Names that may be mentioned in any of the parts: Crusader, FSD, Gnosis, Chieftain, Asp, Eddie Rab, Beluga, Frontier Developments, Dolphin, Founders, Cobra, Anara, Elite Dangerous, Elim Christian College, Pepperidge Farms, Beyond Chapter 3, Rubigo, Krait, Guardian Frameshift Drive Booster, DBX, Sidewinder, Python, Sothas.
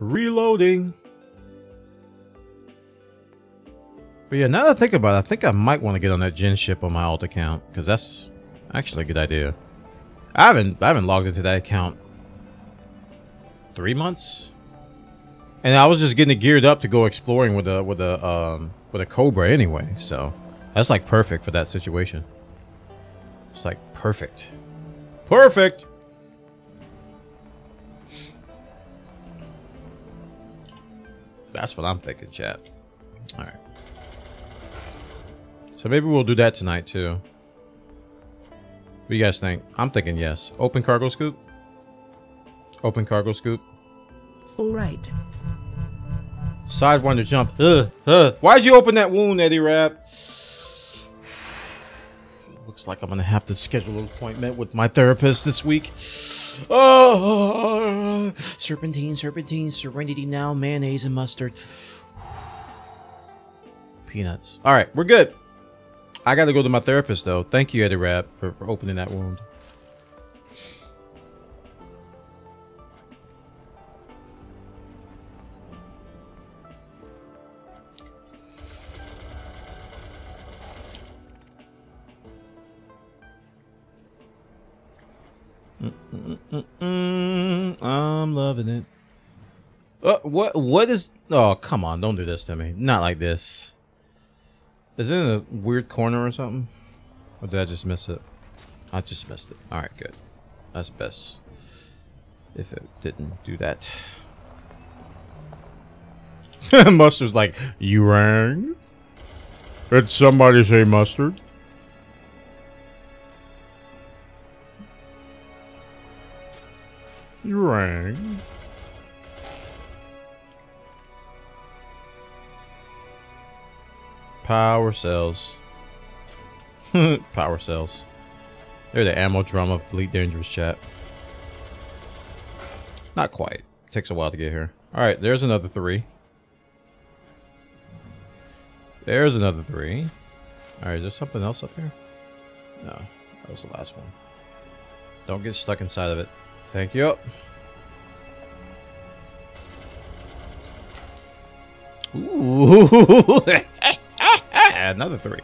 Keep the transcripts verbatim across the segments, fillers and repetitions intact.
Reloading. But yeah, now that I think about it, I think I might want to get on that gen ship on my alt account, because that's actually a good idea. I haven't I haven't logged into that account three months, and I was just getting it geared up to go exploring with a with a um, with a Cobra anyway. So that's like perfect for that situation. It's like perfect, perfect. That's what I'm thinking, chat. All right. So maybe we'll do that tonight too. What do you guys think? I'm thinking yes. Open cargo scoop. Open cargo scoop. All right. Sidewinder jump. Ugh, ugh. Why'd you open that wound, Eddie Rab? Looks like I'm gonna have to schedule an appointment with my therapist this week. Oh, serpentine, serpentine, serenity now, mayonnaise and mustard. Peanuts. All right, we're good. I gotta go to my therapist though. Thank you, Eddie Rab, for, for opening that wound. Mm, mm, mm, mm, I'm loving it. Uh, what? What is? Oh, come on! Don't do this to me. Not like this. Is it in a weird corner or something? Or did I just miss it? I just missed it. All right, good. That's best. If it didn't do that. Mustard's like, you rang. Did somebody say mustard? You rang. Power cells. Power cells. They're the ammo drum of Elite Dangerous, chat. Not quite. Takes a while to get here. Alright, there's another three. There's another three. Alright, is there something else up here? No. That was the last one. Don't get stuck inside of it. Thank you. Ooh. Another three.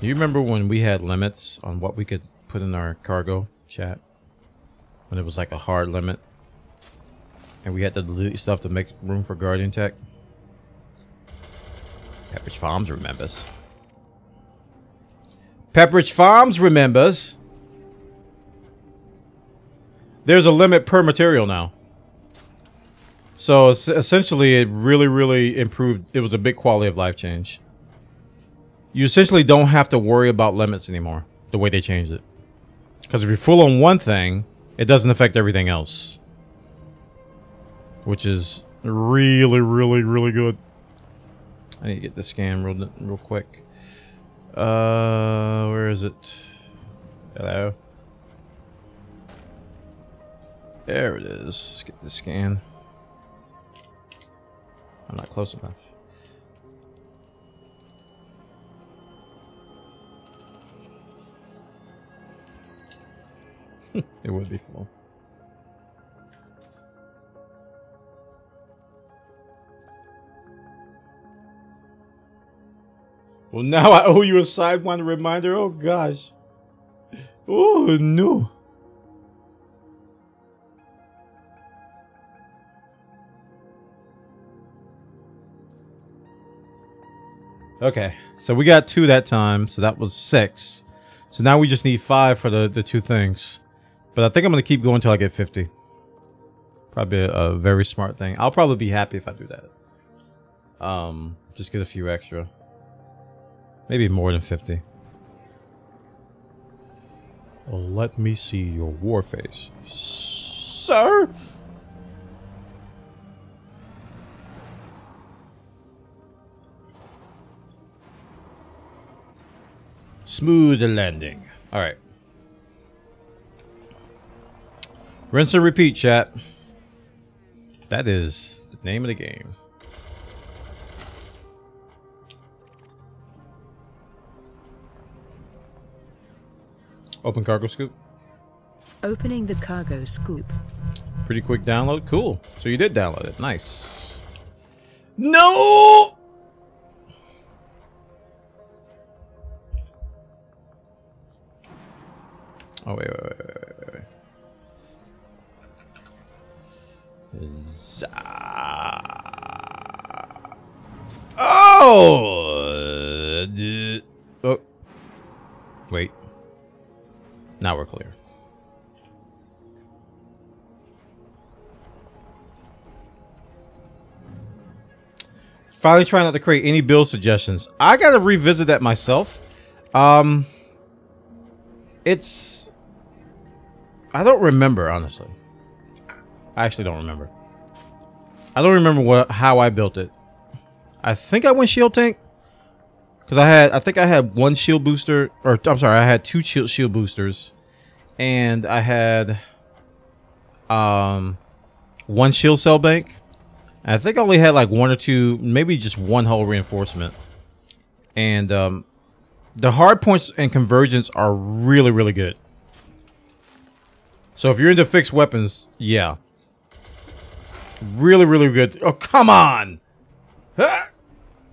You remember when we had limits on what we could put in our cargo, chat? When it was like a hard limit? And we had to delete stuff to make room for Guardian Tech? Pepperidge Farms remembers. Pepperidge Farms remembers. There's a limit per material now. So it's essentially, it really, really improved. It was a big quality of life change. You essentially don't have to worry about limits anymore, the way they changed it. Because if you're full on one thing, it doesn't affect everything else. Which is really, really, really good. I need to get this scan real, real quick. Uh, where is it? Hello. There it is. Let's get the scan. I'm not close enough. It would be full. Well, now I owe you a Sidewinder reminder. Oh, gosh. Oh, no. Okay, so we got two that time, so that was six. So now we just need five for the, the two things. But I think I'm going to keep going until I get fifty. Probably a, a very smart thing. I'll probably be happy if I do that. Um, just get a few extra. Maybe more than fifty. Let me see your war face, sir. Smooth landing. All right. Rinse and repeat, chat. That is the name of the game. Open cargo scoop. Opening the cargo scoop. Pretty quick download. Cool. So you did download it. Nice. No! Oh, wait, wait, wait, wait, wait, wait. Zah. Oh! Oh! Wait. Now we're clear. Finally trying not to create any build suggestions. I gotta revisit that myself. Um, it's... I don't remember, honestly. I actually don't remember. I don't remember what how I built it. I think I went shield tank. Because I had, I think I had one shield booster. Or, I'm sorry, I had two shield, shield boosters. And I had... Um, one shield cell bank. I think I only had like one or two, maybe just one hull reinforcement. And um, the hard points and convergence are really, really good. So if you're into fixed weapons, yeah. Really, really good. Oh, come on!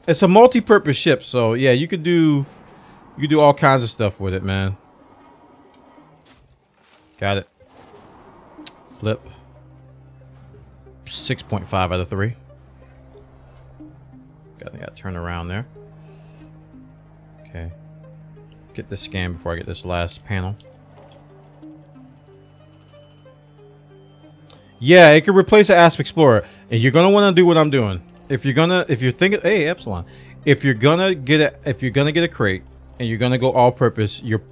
It's a multi-purpose ship, so yeah, you could do, you could do all kinds of stuff with it, man. Got it. Flip. six point five out of three. Got to turn around there. Okay. Get this scan before I get this last panel. Yeah, it could replace the Asp Explorer. And you're going to want to do what I'm doing. If you're going to, if you're thinking, hey, Epsilon. If you're going to get a, if you're going to get a Krait and you're going to go all purpose, you're,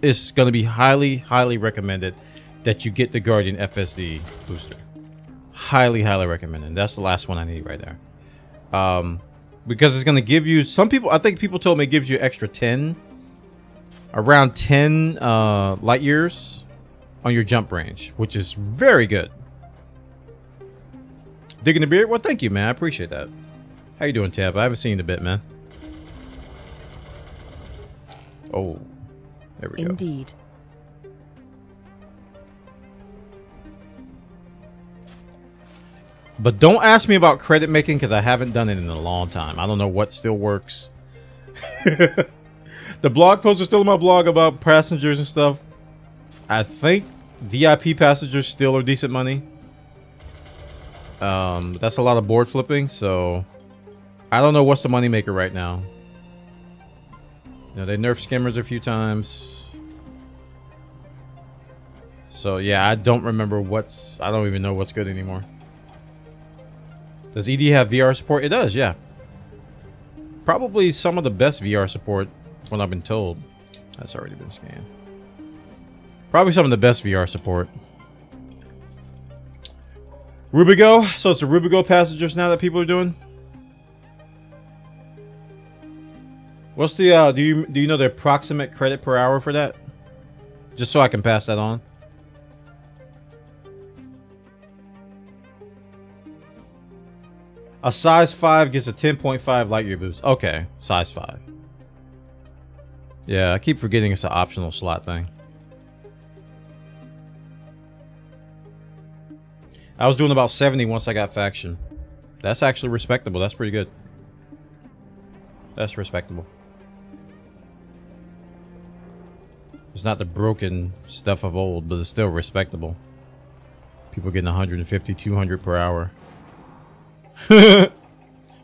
it's going to be highly, highly recommended that you get the Guardian F S D booster. Highly, highly recommended. That's the last one I need right there. Um, because it's going to give you... Some people... I think people told me it gives you extra ten... Around ten uh, light years on your jump range. Which is very good. Digging the beard? Well, thank you, man. I appreciate that. How you doing, Tab? I haven't seen you in a bit, man. Oh. There we go. Indeed. But don't ask me about credit making because I haven't done it in a long time. I don't know what still works. The blog posts are still on my blog about passengers and stuff. I think V I P passengers still are decent money. Um, that's a lot of board flipping, so I don't know what's the money maker right now. You know, they nerfed skimmers a few times. So yeah, I don't remember what's. I don't even know what's good anymore. Does E D have V R support? It does, yeah. Probably some of the best V R support, when I've been told. That's already been scanned. Probably some of the best V R support. Rubigo. So it's the Rubigo passengers now that people are doing. What's the? Uh, do you do you know the approximate credit per hour for that? Just so I can pass that on. A size five gets a ten point five light year boost. Okay, size five. Yeah, I keep forgetting it's an optional slot thing. I was doing about seventy once I got faction. That's actually respectable. That's pretty good. That's respectable. It's not the broken stuff of old, but it's still respectable. People getting one fifty, two hundred per hour. Well,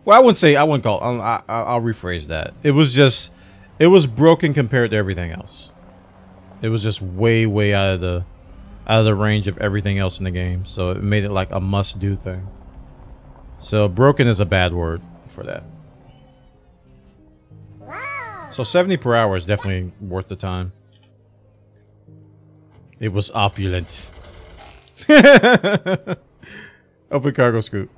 I wouldn't say I wouldn't call. I'll, I, I'll rephrase that. It was just, it was broken compared to everything else. It was just way, way out of the, out of the range of everything else in the game. So it made it like a must-do thing. So broken is a bad word for that. So seventy per hour is definitely worth the time. It was opulent. Open cargo scoop.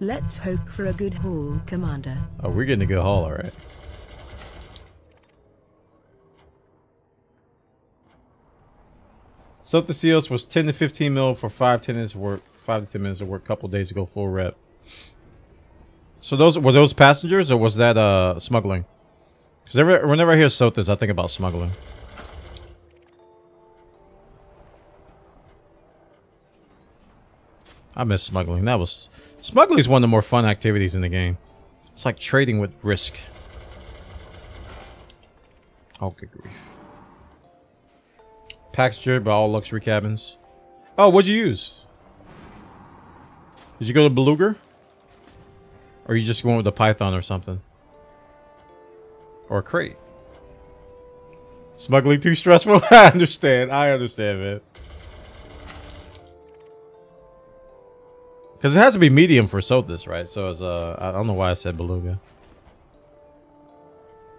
Let's hope for a good haul, Commander. Oh, we're getting a good haul, all right. So the seals was ten to fifteen mil for five, ten minutes of work, five to ten minutes of work, a couple days ago, full rep. So those were those passengers, or was that uh smuggling? Because whenever I hear Sothas, I think about smuggling. I miss smuggling. That was smuggling is one of the more fun activities in the game. It's like trading with Risk. Oh, good grief. Packaged by all luxury cabins. Oh, what'd you use? Did you go to Beluga? Or are you just going with the Python or something? Or Krait? Smuggling too stressful? I understand. I understand, man. Because it has to be medium for Sothas, right? So it's, uh, I don't know why I said Beluga.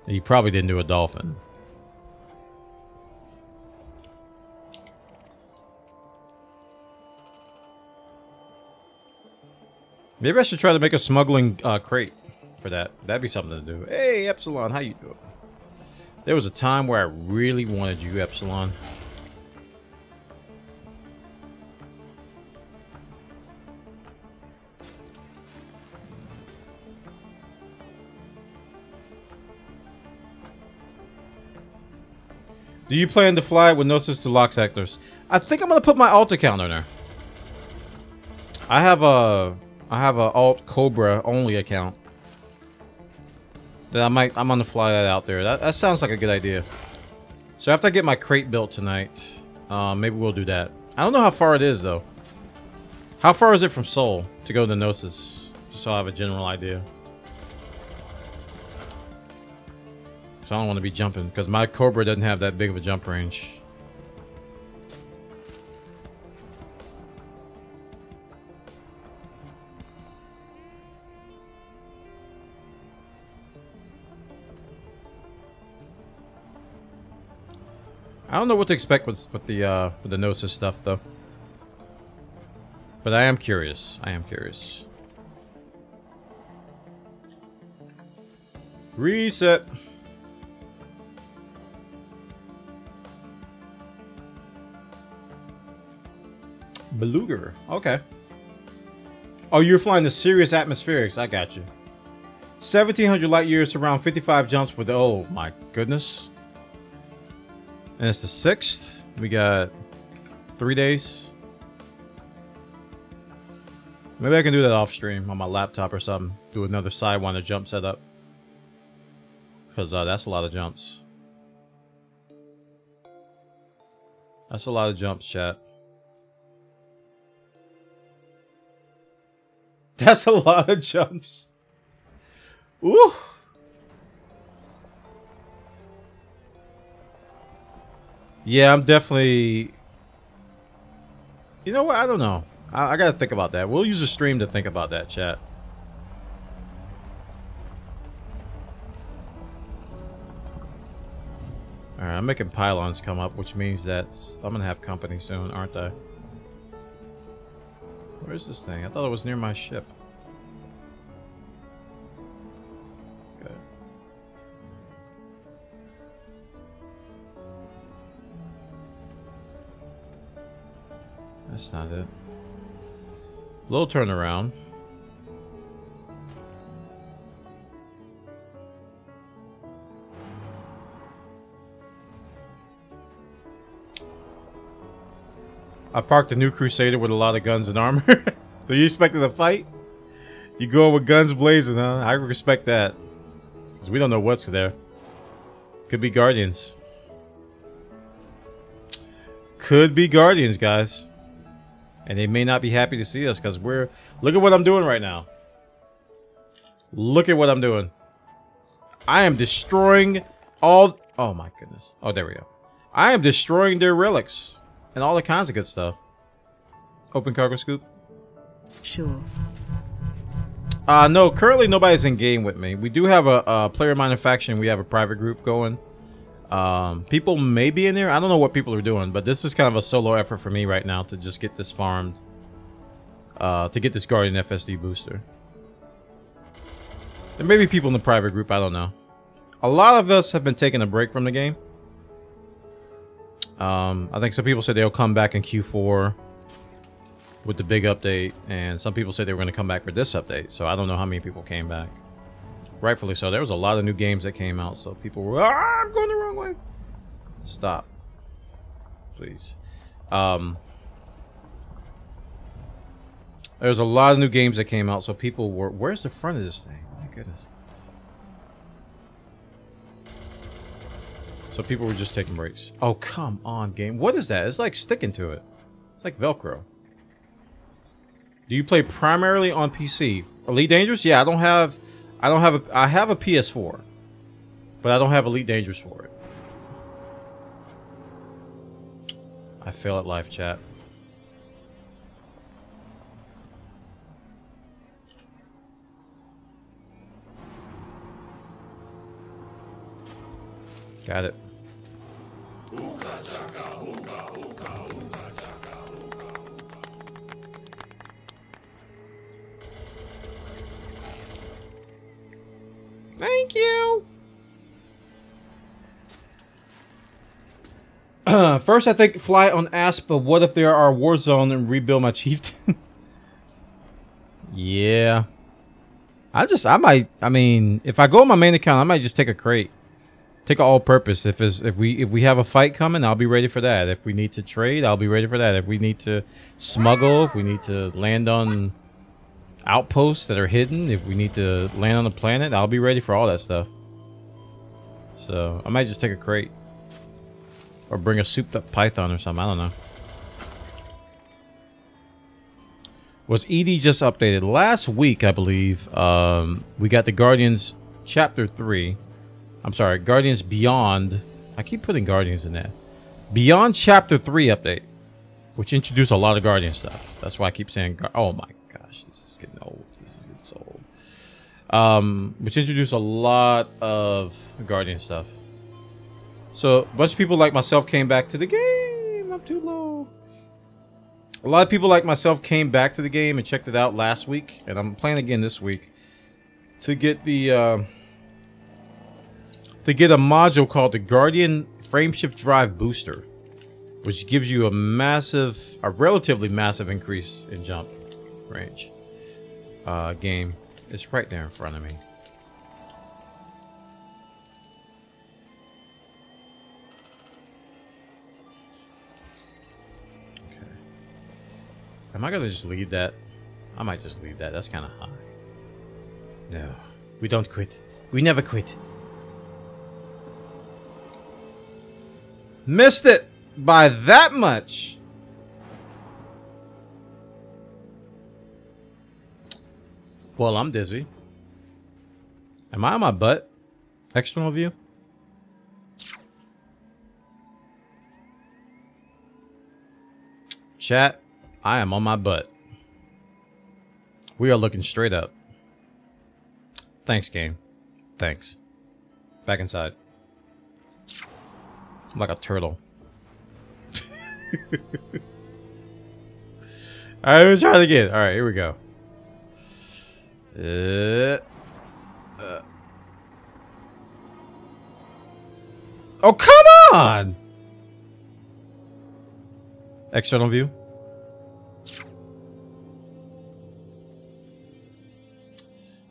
You probably didn't do a Dolphin. Maybe I should try to make a smuggling uh, crate for that. That'd be something to do. Hey, Epsilon, how you doing? There was a time where I really wanted you, Epsilon. Do you plan to fly with Gnosis to Lock Sectors? I think I'm gonna put my alt account on there. I have a I have a alt Cobra only account. That I might I'm gonna fly that out there. That that sounds like a good idea. So after I get my crate built tonight, uh, maybe we'll do that. I don't know how far it is though. How far is it from Seoul to go to Gnosis? Just so I have a general idea. So I don't want to be jumping because my Cobra doesn't have that big of a jump range. I don't know what to expect with with the uh, with the Gnosis stuff though, but I am curious. I am curious. Reset. Beluga. Okay. Oh, you're flying the Sirius Atmospherics. I got you. seventeen hundred light years, around fifty-five jumps with the... Oh, my goodness. And it's the sixth. We got three days. Maybe I can do that off stream on my laptop or something. Do another Sidewinder jump setup. Because uh, that's a lot of jumps. That's a lot of jumps, chat. That's a lot of jumps. Ooh. Yeah, I'm definitely... You know what? I don't know. I, I got to think about that. We'll use a stream to think about that, chat. All right, I'm making pylons come up, which means that I'm going to have company soon, aren't I? Where's this thing? I thought it was near my ship. Okay. That's not it. Little turnaround. I parked a new Crusader with a lot of guns and armor. So you expected a fight? You going with guns blazing, huh? I respect that. Because we don't know what's there. Could be Guardians. Could be Guardians, guys. And they may not be happy to see us because we're... Look at what I'm doing right now. Look at what I'm doing. I am destroying all... Oh, my goodness. Oh, there we go. I am destroying their relics. And all the kinds of good stuff. Open cargo scoop. Sure. Uh, no, currently nobody's in game with me. We do have a, a player minor faction. We have a private group going. Um, people may be in there. I don't know what people are doing, but this is kind of a solo effort for me right now to just get this farmed. Uh, to get this Guardian F S D booster. There may be people in the private group. I don't know. A lot of us have been taking a break from the game. Um, I think some people said they'll come back in Q four with the big update, and some people said they were going to come back for this update, so I don't know how many people came back. Rightfully so. There was a lot of new games that came out, so people were, ah, I'm going the wrong way. Stop. Please. Um, There's a lot of new games that came out, so people were... Where's the front of this thing? My goodness. So people were just taking breaks. Oh, come on, game. What is that? It's like sticking to it. It's like Velcro. Do you play primarily on P C? Elite Dangerous? Yeah, I don't have... I don't have a... I have a P S four. But I don't have Elite Dangerous for it. I fail at live chat. Got it. Thank you. First, I think fly on Asp, but what if there are Warzone and rebuild my Chieftain? Yeah. I just, I might, I mean, if I go on my main account, I might just take a Krait. Take an all-purpose. If it's, if we if we have a fight coming, I'll be ready for that. If we need to trade, I'll be ready for that. If we need to smuggle, if we need to land on outposts that are hidden, if we need to land on the planet, I'll be ready for all that stuff. So I might just take a Krait, or bring a souped-up Python or something. I don't know. Was Edie just updated last week? I believe um, we got the Guardians Chapter Three. I'm sorry, Guardians Beyond. I keep putting Guardians in that. Beyond Chapter three update, which introduced a lot of Guardian stuff. That's why I keep saying, oh my gosh, this is getting old. This is getting so old. Um, which introduced a lot of Guardian stuff. So a bunch of people like myself came back to the game. I'm too low. A lot of people like myself came back to the game and checked it out last week. And I'm playing again this week to get the... Uh, to get a module called the Guardian Frameshift Drive Booster, which gives you a massive, a relatively massive increase in jump range. Uh, game, it's right there in front of me. Okay. Am I gonna just leave that? I might just leave that. That's kind of high. No, we don't quit. We never quit. Missed it by that much. Well, I'm dizzy. Am I on my butt? External view? Chat, I am on my butt. We are looking straight up. Thanks, game. Thanks. Back inside. I'm like a turtle. Alright, let's try it again. Alright, here we go. Uh, uh. Oh, come on! External view.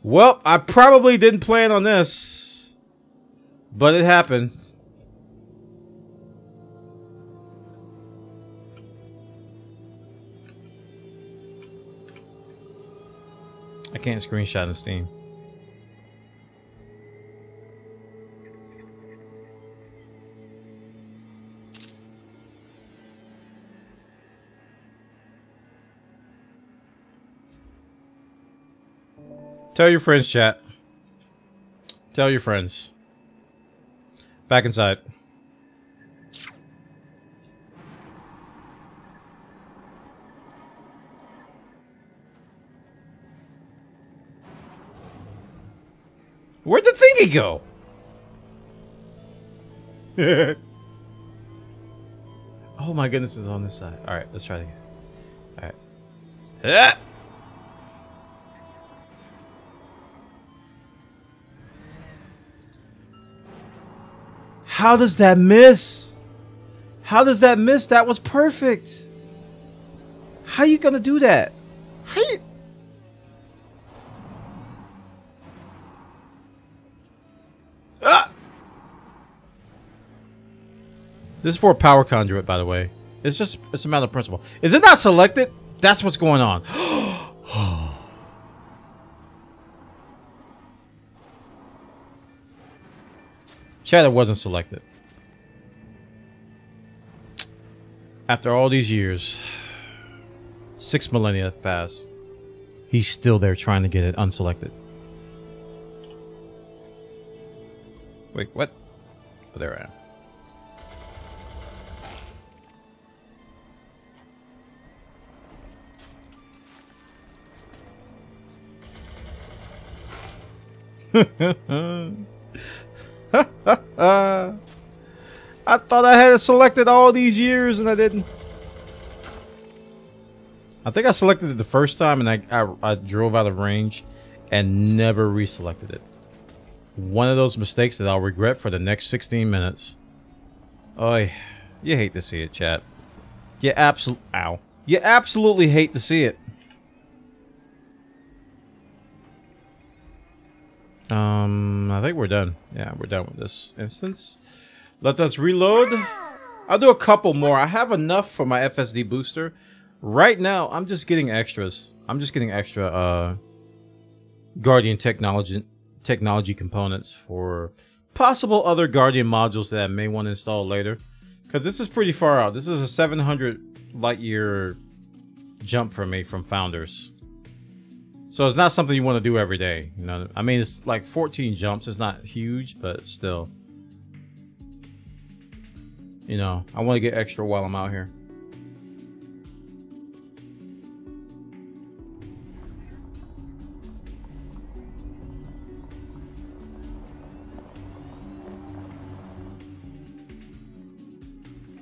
Well, I probably didn't plan on this, but it happened. I can't screenshot in Steam. Tell your friends, chat. Tell your friends. Back inside. Where'd the thingy go? Oh my goodness, it's on this side. Alright, let's try it again. Alright. How does that miss? How does that miss? That was perfect. How you gonna do that? How you... This is for a power conduit, by the way. It's just, it's a matter of principle. Is it not selected? That's what's going on. Shadow wasn't selected. After all these years, six millennia have passed. He's still there trying to get it unselected. Wait, what? Oh, there I am. I thought I had it selected all these years and I didn't. I think I selected it the first time and I, I, I drove out of range and never reselected it. One of those mistakes that I'll regret for the next sixteen minutes. Oy, you hate to see it, chat. You absolutely, ow. You absolutely hate to see it. Um, I think we're done. Yeah, we're done with this instance. Let us reload. I'll do a couple more. I have enough for my F S D booster. Right now, I'm just getting extras. I'm just getting extra uh, Guardian technology technology components for possible other Guardian modules that I may want to install later. Because this is pretty far out. This is a seven hundred light year jump for me from Founders. So it's not something you want to do every day, you know. I mean, it's like fourteen jumps. It's not huge, but still, you know, I want to get extra while I'm out here.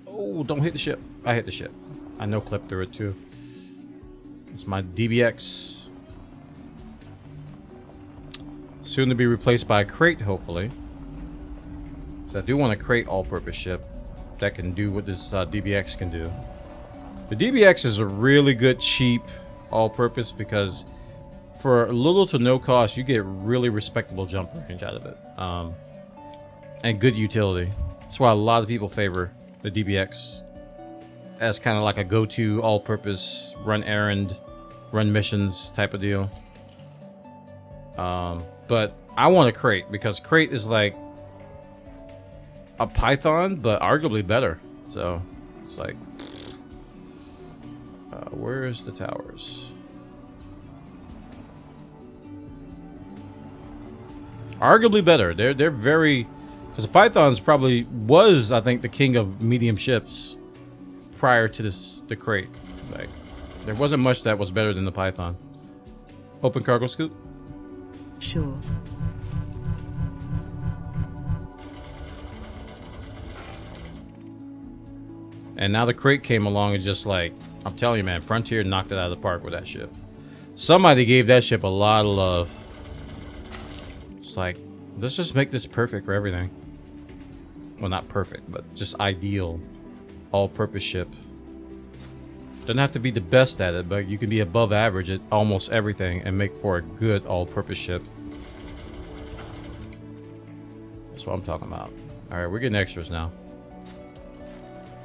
Oh, don't hit the ship. I hit the ship. I no clip through it too. It's my D B X. Soon to be replaced by a Krait, hopefully. So I do want a Krait all-purpose ship that can do what this uh, D B X can do. The D B X is a really good, cheap all-purpose because for little to no cost, you get really respectable jump range out of it. Um, and good utility. That's why a lot of people favor the D B X as kind of like a go-to all-purpose, run errand, run missions type of deal. Um... But I want a Krait because Krait is like a Python, but arguably better. So it's like, uh, where's the towers? Arguably better. They're they're very, because Python's probably was I think the king of medium ships prior to this the Krait. Like there wasn't much that was better than the Python. Open cargo scoop. Sure. And now the Krait came along and just like, I'm telling you, man, Frontier knocked it out of the park with that ship. Somebody gave that ship a lot of love. It's like, let's just make this perfect for everything. Well, not perfect, but just ideal, all-purpose ship. Doesn't have to be the best at it, but you can be above average at almost everything and make for a good all-purpose ship. That's what I'm talking about. All right, we're getting extras now.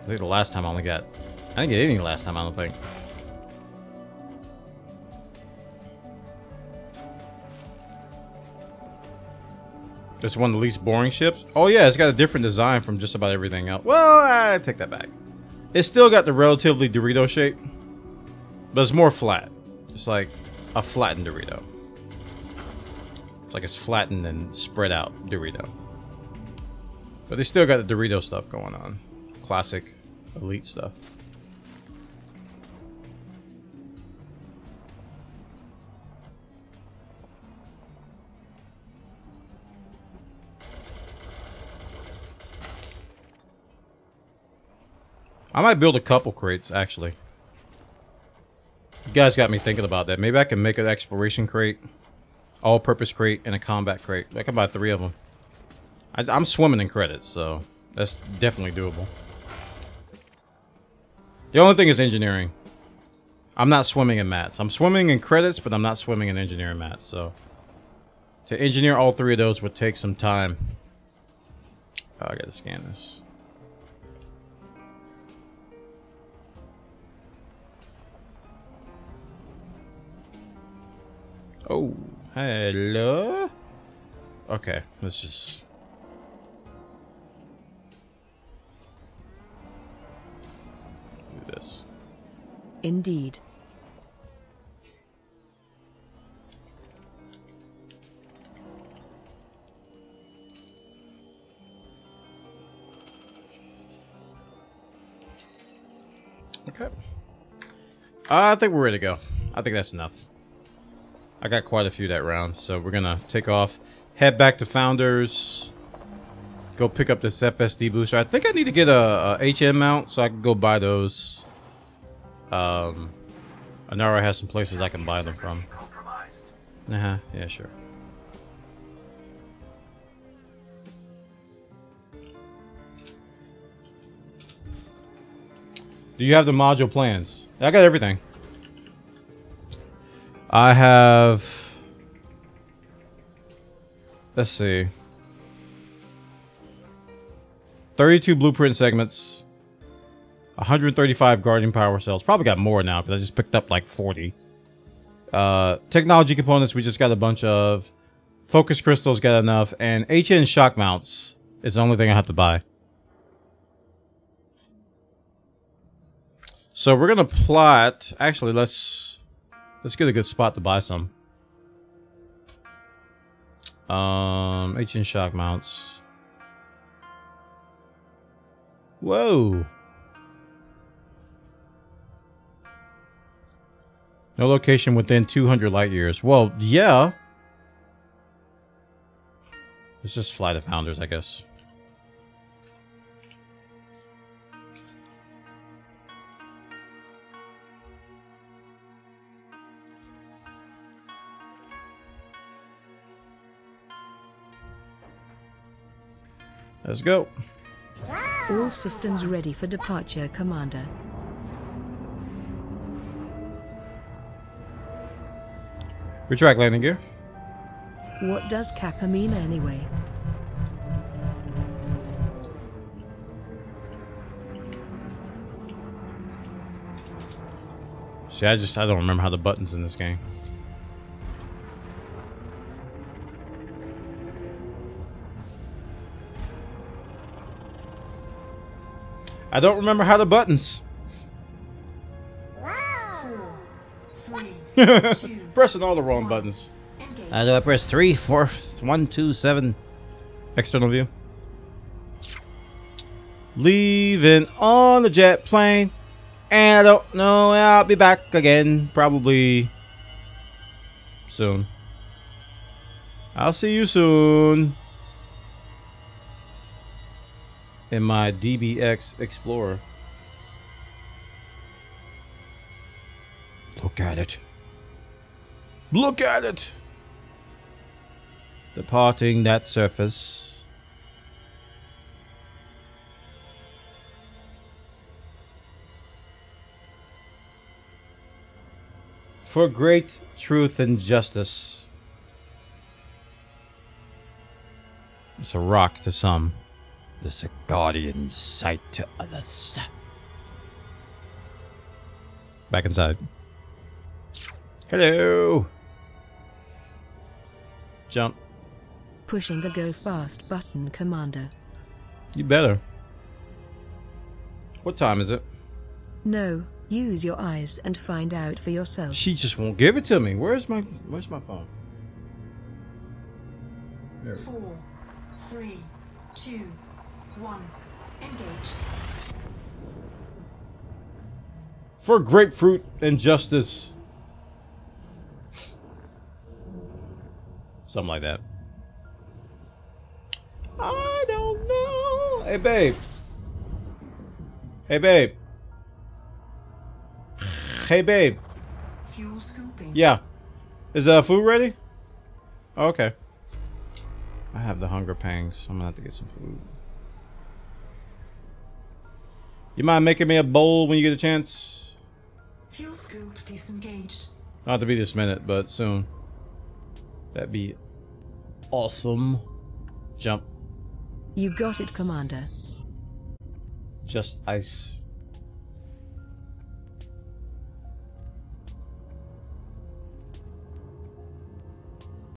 I think the last time I only got... I didn't get anything last time, I don't think. Just one of the least boring ships? Oh yeah, it's got a different design from just about everything else. Well, I take that back. It's still got the relatively Dorito shape, but it's more flat. It's like a flattened Dorito. It's like it's flattened and spread out Dorito. But they still got the Dorito stuff going on. Classic Elite stuff. I might build a couple Kraits, actually. You guys got me thinking about that. Maybe I can make an exploration Krait, all-purpose Krait, and a combat Krait. I can buy three of them. I, I'm swimming in credits, so that's definitely doable. The only thing is engineering. I'm not swimming in maths. I'm swimming in credits, but I'm not swimming in engineering maths. So to engineer all three of those would take some time. Oh, I gotta scan this. Oh, hello. Okay, let's just Indeed. Okay. Uh, I think we're ready to go. I think that's enough. I got quite a few that round, so we're gonna take off, head back to Founders, go pick up this F S D booster. I think I need to get a, a H M mount so I can go buy those. Um, Anara has some places I can buy them from. Uh huh. Yeah, sure. Do you have the module plans? I got everything. I have. Let's see. thirty-two blueprint segments. one hundred thirty-five Guardian power cells. Probably got more now because I just picked up like forty. Uh, technology components, we just got a bunch of. Focus crystals, got enough. And H N shock mounts is the only thing I have to buy. So we're going to plot. Actually, let's let's get a good spot to buy some. Um, H N shock mounts. Whoa. No location within two hundred light years. Well, yeah. Let's just fly to Founders, I guess. Let's go. All systems ready for departure, Commander. Retract landing gear. What does Kappa mean anyway? See, I just I don't remember how the buttons in this game. I don't remember how the buttons. Pressing all the wrong buttons. I do. I press three, four, one, two, seven. External view. Leaving on the jet plane, and I don't know. I'll be back again, probably soon. I'll see you soon. In my D B X Explorer. Look at it. Look at it. Departing that surface. For great truth and justice. It's a rock to some. It's a guardian sight to others. Back inside. Hello. Jump. Pushing the go fast button, Commander. You better. What time is it? No, use your eyes and find out for yourself. She just won't give it to me. Where's my where's my phone? There. Four, three, two. One, engage. For grapefruit and justice. Something like that. I don't know. Hey, babe. Hey, babe. Hey, babe. Fuel scooping. Yeah. Is uh, food ready? Oh, okay. I have the hunger pangs. I'm gonna have to get some food. You mind making me a bowl when you get a chance? Fuel scoop disengaged. Not to be this minute, but soon. That'd be awesome. Jump. You got it, Commander. Just ice.